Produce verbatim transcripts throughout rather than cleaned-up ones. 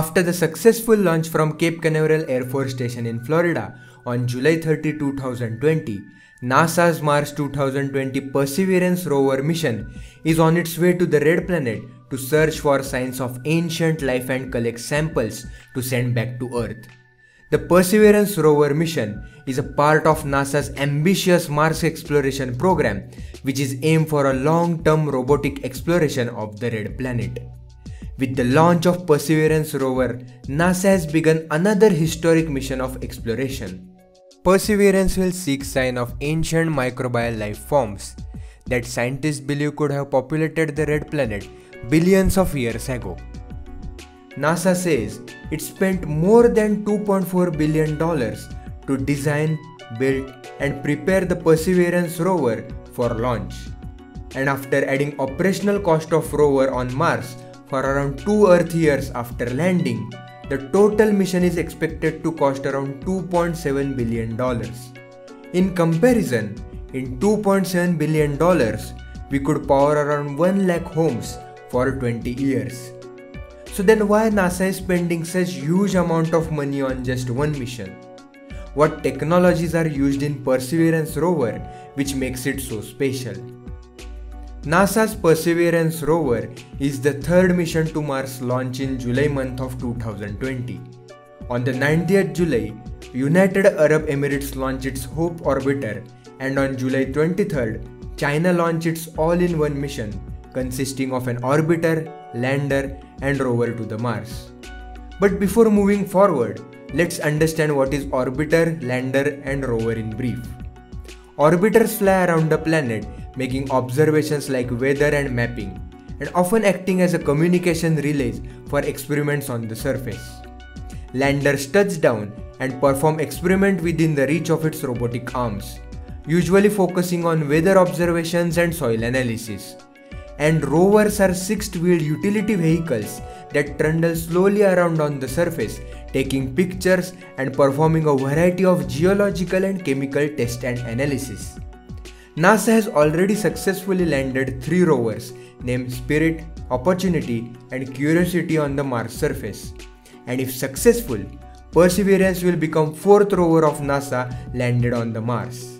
after the successful launch from Cape Canaveral Air Force Station in Florida on July thirtieth two thousand twenty, NASA's Mars two thousand twenty Perseverance Rover mission is on its way to the Red Planet to search for signs of ancient life and collect samples to send back to Earth. The Perseverance Rover mission is a part of NASA's ambitious Mars exploration program, which is aimed for a long-term robotic exploration of the Red Planet. With the launch of Perseverance rover, NASA has begun another historic mission of exploration. Perseverance will seek signs of ancient microbial life forms that scientists believe could have populated the Red Planet billions of years ago. NASA says it spent more than two point four billion dollars to design, build, and prepare the Perseverance rover for launch. And after adding operational cost of rover on Mars for around two Earth years after landing, the total mission is expected to cost around two point seven billion dollars. In comparison, in two point seven billion dollars, we could power around one lakh homes for twenty years. So then why NASA is spending such huge amount of money on just one mission? What technologies are used in Perseverance rover which makes it so special? NASA's Perseverance rover is the third mission to Mars launch in July month of two thousand twenty. On the ninetieth of July, United Arab Emirates launched its Hope Orbiter, and on July twenty-third, China launched its all-in-one mission consisting of an orbiter, lander, and rover to the Mars. But before moving forward, let's understand what is orbiter, lander, and rover in brief. Orbiters fly around the planet, making observations like weather and mapping, and often acting as a communication relay for experiments on the surface. Landers touch down and perform experiments within the reach of its robotic arms, usually focusing on weather observations and soil analysis. And rovers are six-wheeled utility vehicles that trundle slowly around on the surface, taking pictures and performing a variety of geological and chemical tests and analysis. NASA has already successfully landed three rovers named Spirit, Opportunity, and Curiosity on the Mars surface. And if successful, Perseverance will become fourth rover of NASA landed on the Mars.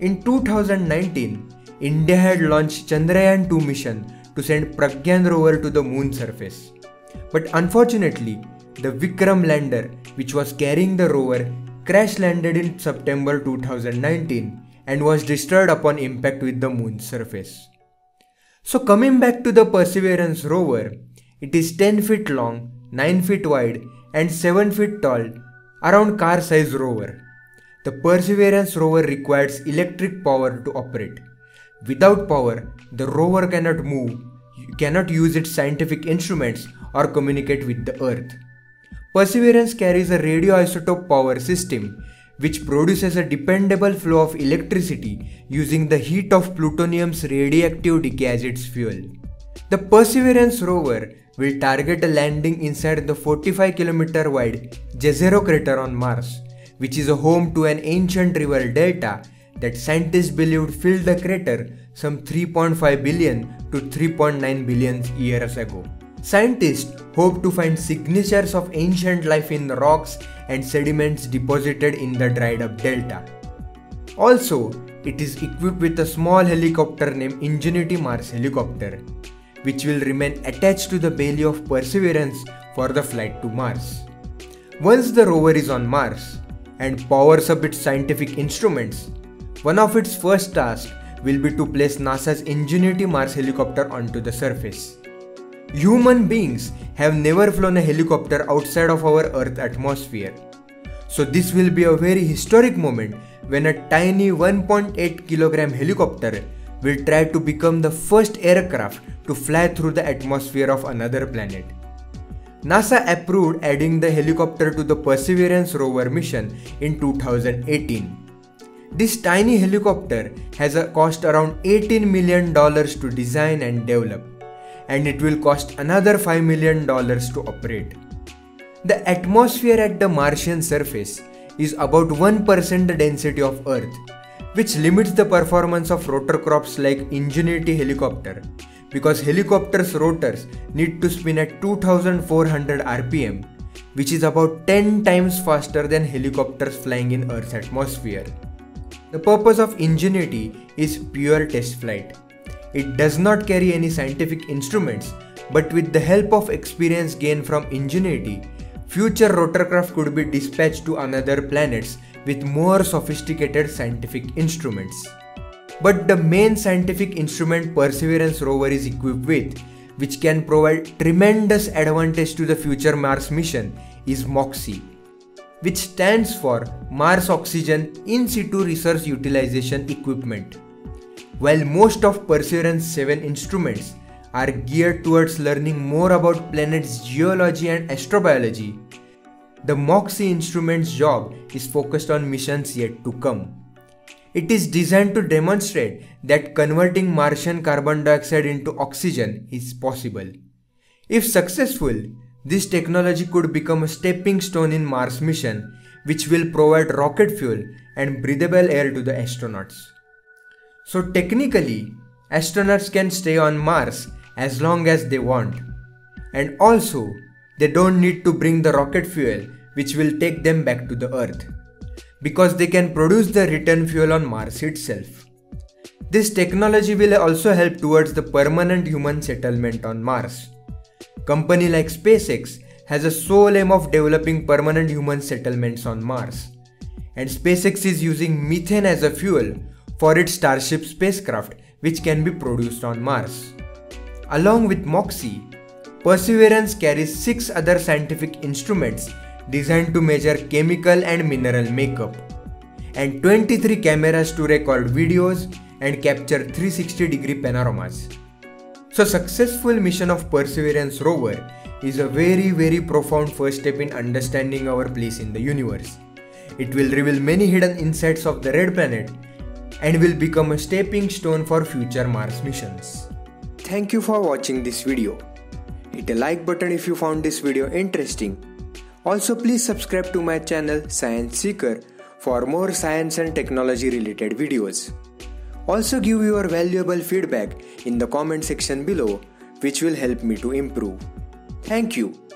In two thousand nineteen, India had launched Chandrayaan two mission to send Pragyan rover to the moon surface. But unfortunately, the Vikram lander, which was carrying the rover, crash landed in September two thousand nineteen. And was destroyed upon impact with the moon's surface. So coming back to the Perseverance rover, it is ten feet long, nine feet wide, and seven feet tall, around car-size rover. The Perseverance rover requires electric power to operate. Without power, the rover cannot move, cannot use its scientific instruments, or communicate with the Earth. Perseverance carries a radioisotope power system, which produces a dependable flow of electricity using the heat of plutonium's radioactive decay as its fuel. The Perseverance rover will target a landing inside the forty-five kilometer wide Jezero crater on Mars, which is a home to an ancient river delta that scientists believed filled the crater some three point five billion to three point nine billion years ago. Scientists hope to find signatures of ancient life in the rocks and sediments deposited in the dried-up delta. Also, it is equipped with a small helicopter named Ingenuity Mars helicopter, which will remain attached to the belly of Perseverance for the flight to Mars. Once the rover is on Mars and powers up its scientific instruments, one of its first tasks will be to place NASA's Ingenuity Mars helicopter onto the surface. Human beings have never flown a helicopter outside of our Earth's atmosphere. So this will be a very historic moment when a tiny one point eight kilogram helicopter will try to become the first aircraft to fly through the atmosphere of another planet. NASA approved adding the helicopter to the Perseverance rover mission in two thousand eighteen. This tiny helicopter has a cost around eighteen million dollars to design and develop, and it will cost another five million dollars to operate. The atmosphere at the Martian surface is about one percent the density of Earth, which limits the performance of rotorcrafts like Ingenuity helicopter, because helicopter's rotors need to spin at two thousand four hundred R P M, which is about ten times faster than helicopters flying in Earth's atmosphere. The purpose of Ingenuity is pure test flight. It does not carry any scientific instruments, but with the help of experience gained from Ingenuity, future rotorcraft could be dispatched to another planets with more sophisticated scientific instruments. But the main scientific instrument Perseverance rover is equipped with, which can provide tremendous advantage to the future Mars mission, is MOXIE, which stands for Mars Oxygen In Situ Research Utilization Equipment. While most of Perseverance seven instruments are geared towards learning more about planets' geology and astrobiology, the MOXIE instrument's job is focused on missions yet to come. It is designed to demonstrate that converting Martian carbon dioxide into oxygen is possible. If successful, this technology could become a stepping stone in Mars mission, which will provide rocket fuel and breathable air to the astronauts. So technically, astronauts can stay on Mars as long as they want. And also, they don't need to bring the rocket fuel, which will take them back to the Earth, because they can produce the return fuel on Mars itself. This technology will also help towards the permanent human settlement on Mars. Company like SpaceX has a sole aim of developing permanent human settlements on Mars, and SpaceX is using methane as a fuel for its Starship spacecraft, which can be produced on Mars. Along with MOXIE, Perseverance carries six other scientific instruments designed to measure chemical and mineral makeup, and twenty-three cameras to record videos and capture three hundred sixty degree panoramas. So successful mission of Perseverance rover is a very very profound first step in understanding our place in the universe. It will reveal many hidden insights of the Red Planet and will become a stepping stone for future Mars missions. Thank you for watching this video. Hit a like button if you found this video interesting. Also, please subscribe to my channel Science Seeker for more science and technology related videos. Also, give your valuable feedback in the comment section below, which will help me to improve. Thank you.